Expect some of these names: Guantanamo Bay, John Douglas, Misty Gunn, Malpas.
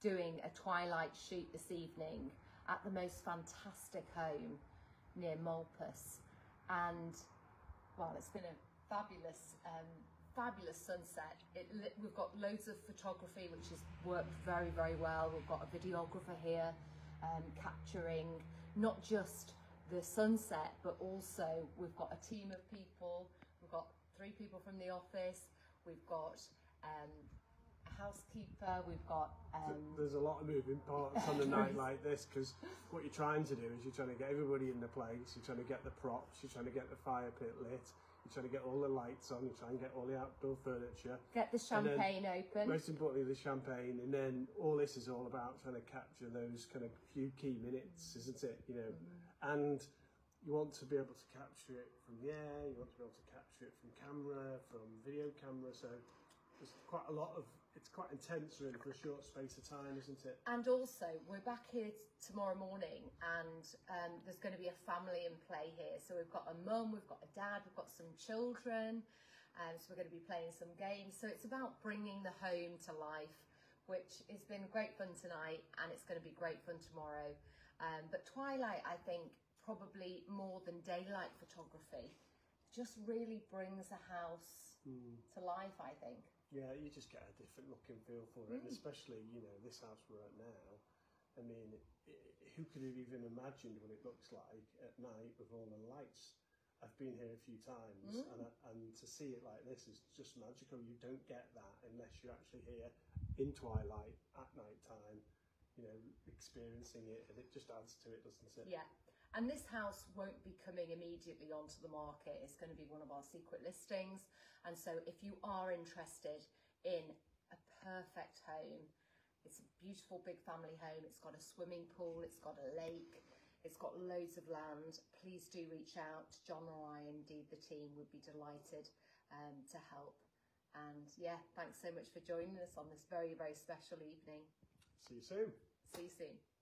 doing a twilight shoot this evening at the most fantastic home near Malpas. And well, it's been a fabulous, fabulous sunset. We've got loads of photography, which has worked very, very well. We've got a videographer here capturing not just the sunset, but also we've got a team of people. We've got 3 people from the office. We've got a housekeeper. We've got there's a lot of moving parts on a night like this, because what you're trying to do is you're trying to get everybody in the place, you're trying to get the props, you're trying to get the fire pit lit, you're trying to get all the lights on, you're trying to get all the outdoor furniture, get the champagne open, most importantly the champagne. And then all this is all about trying to capture those kind of few key minutes, isn't it, you know? And you want to be able to capture it from the air, you want to be able to capture it from camera, from video camera, so there's quite a lot of, it's quite intense really for a short space of time, isn't it? And also, we're back here tomorrow morning, and there's going to be a family in play here. So we've got a mum, we've got a dad, we've got some children, so we're going to be playing some games. So it's about bringing the home to life, which has been great fun tonight, and it's going to be great fun tomorrow. But twilight, I think, probably more than daylight photography, just really brings a house to life, I think. Yeah, you just get a different look and feel for it, and especially, you know, this house we're at now. I mean, who could have even imagined what it looks like at night with all the lights? I've been here a few times, and to see it like this is just magical. You don't get that unless you're actually here in twilight at night time, you know, experiencing it, and it just adds to it, doesn't it? Yeah. And this house won't be coming immediately onto the market. It's going to be one of our secret listings. And so if you are interested in a perfect home, it's a beautiful big family home. It's got a swimming pool. It's got a lake. It's got loads of land. Please do reach out. John or I, indeed the team, would be delighted to help. And yeah, thanks so much for joining us on this very, very special evening. See you soon. See you soon.